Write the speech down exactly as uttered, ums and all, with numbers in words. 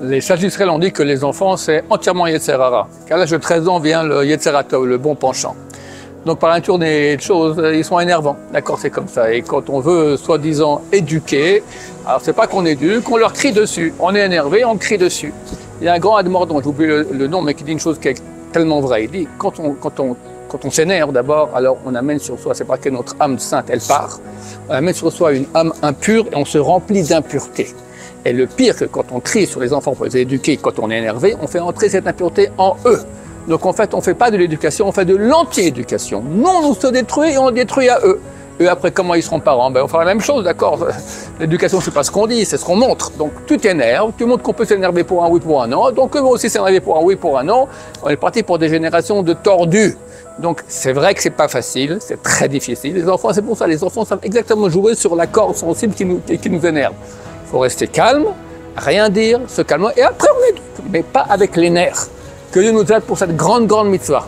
Les sages d'Israël ont dit que les enfants, c'est entièrement Yetser Hara. Qu'à l'âge de treize ans vient le Yetser Ha Tov, le bon penchant. Donc par la nature des choses, ils sont énervants. D'accord, c'est comme ça. Et quand on veut soi-disant éduquer, alors c'est pas qu'on éduque, on leur crie dessus. On est énervé, on crie dessus. Il y a un grand admordant, j'oublie le, le nom, mais qui dit une chose qui est tellement vraie. Il dit, quand on, quand on, quand on s'énerve d'abord, alors on amène sur soi, c'est pas que notre âme sainte, elle part. On amène sur soi une âme impure et on se remplit d'impureté. Et le pire, que quand on crie sur les enfants pour les éduquer, quand on est énervé, on fait entrer cette impureté en eux. Donc en fait, on ne fait pas de l'éducation, on fait de l'anti-éducation. Nous, on se détruit et on détruit à eux. Eux, après, comment ils seront parents? Ben, on fera la même chose, d'accord? L'éducation, c'est pas ce qu'on dit, c'est ce qu'on montre. Donc tu t'énerves, tu montres qu'on peut s'énerver pour un oui, pour un non. Donc eux vont aussi s'énerver pour un oui, pour un non. On est parti pour des générations de tordus. Donc c'est vrai que c'est pas facile, c'est très difficile. Les enfants, c'est pour ça, les enfants savent exactement jouer sur la corde sensible qui nous, qui nous énerve. Il faut rester calme, rien dire, se calmer, et après on éduque, mais pas avec les nerfs. Que Dieu nous aide pour cette grande, grande mitzvah.